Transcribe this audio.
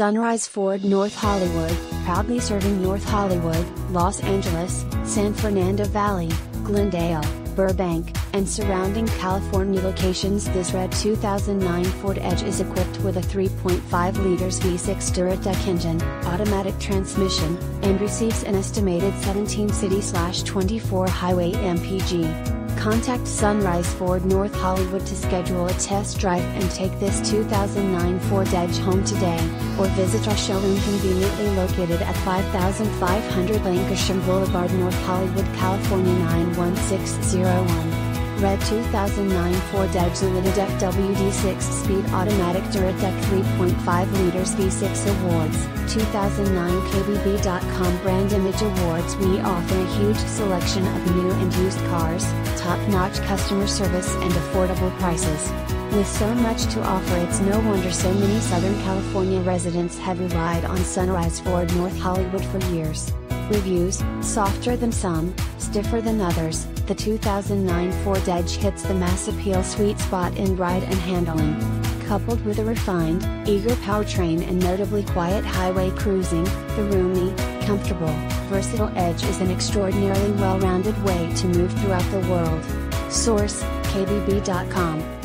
Sunrise Ford North Hollywood, proudly serving North Hollywood, Los Angeles, San Fernando Valley, Glendale, Burbank, and surrounding California locations. This red 2009 Ford Edge is equipped with a 3.5-liter V6 Duratec engine, automatic transmission, and receives an estimated 17 city/24 highway mpg. Contact Sunrise Ford North Hollywood to schedule a test drive and take this 2009 Ford Edge home today, or visit our showroom conveniently located at 5500 Lankershim Boulevard, North Hollywood, California 91601. Red 2009 Ford Edge Duratec WD 6-speed automatic Duratec 3.5 liters V6 awards, 2009 KBB.com Brand Image Awards. We offer a huge selection of new and used cars, top-notch customer service and affordable prices. With so much to offer, it's no wonder so many Southern California residents have relied on Sunrise Ford North Hollywood for years. Reviews: softer than some, stiffer than others, the 2009 Ford Edge hits the mass appeal sweet spot in ride and handling. Coupled with a refined, eager powertrain and notably quiet highway cruising, the roomy, comfortable, versatile Edge is an extraordinarily well-rounded way to move throughout the world. Source: KBB.com.